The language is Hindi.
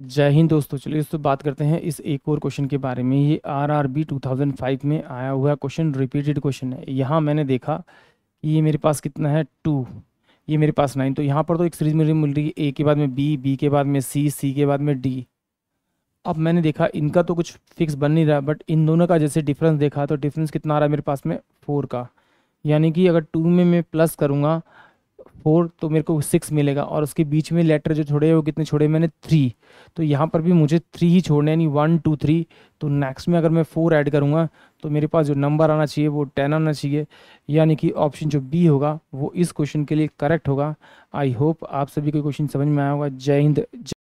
जय हिंद दोस्तों। चलिए दोस्तों बात करते हैं इस एक और क्वेश्चन के बारे में। ये आरआरबी 2005 में आया हुआ क्वेश्चन, रिपीटेड क्वेश्चन है। यहाँ मैंने देखा कि ये मेरे पास कितना है 2, ये मेरे पास 9। तो यहाँ पर तो एक सीरीज मुझे मिल रही है, ए के बाद में बी, बी के बाद में सी, सी के बाद में डी। अब मैंने देखा इनका तो कुछ फिक्स बन नहीं रहा, बट इन दोनों का जैसे डिफरेंस देखा तो डिफरेंस कितना आ रहा है मेरे पास में 4 का। यानी कि अगर 2 में मैं प्लस करूँगा 4 तो मेरे को 6 मिलेगा, और उसके बीच में लेटर जो छोड़े वो कितने छोड़े मैंने 3। तो यहाँ पर भी मुझे 3 ही छोड़ने, यानी 1 2 3। तो नेक्स्ट में अगर मैं 4 ऐड करूँगा तो मेरे पास जो नंबर आना चाहिए वो 10 आना चाहिए। यानी कि ऑप्शन जो बी होगा वो इस क्वेश्चन के लिए करेक्ट होगा। आई होप आप सभी को क्वेश्चन समझ में आया होगा। जय हिंद।